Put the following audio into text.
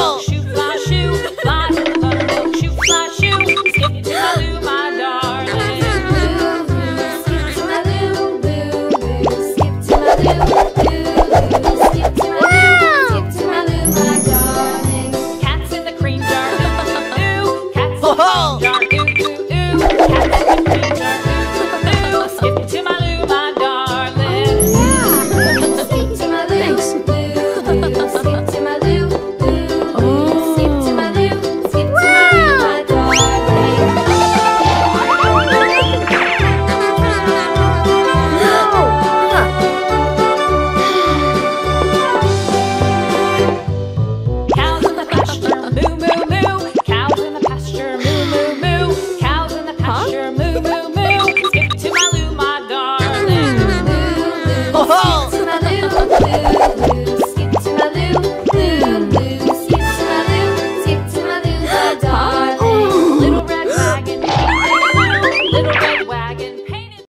Oh!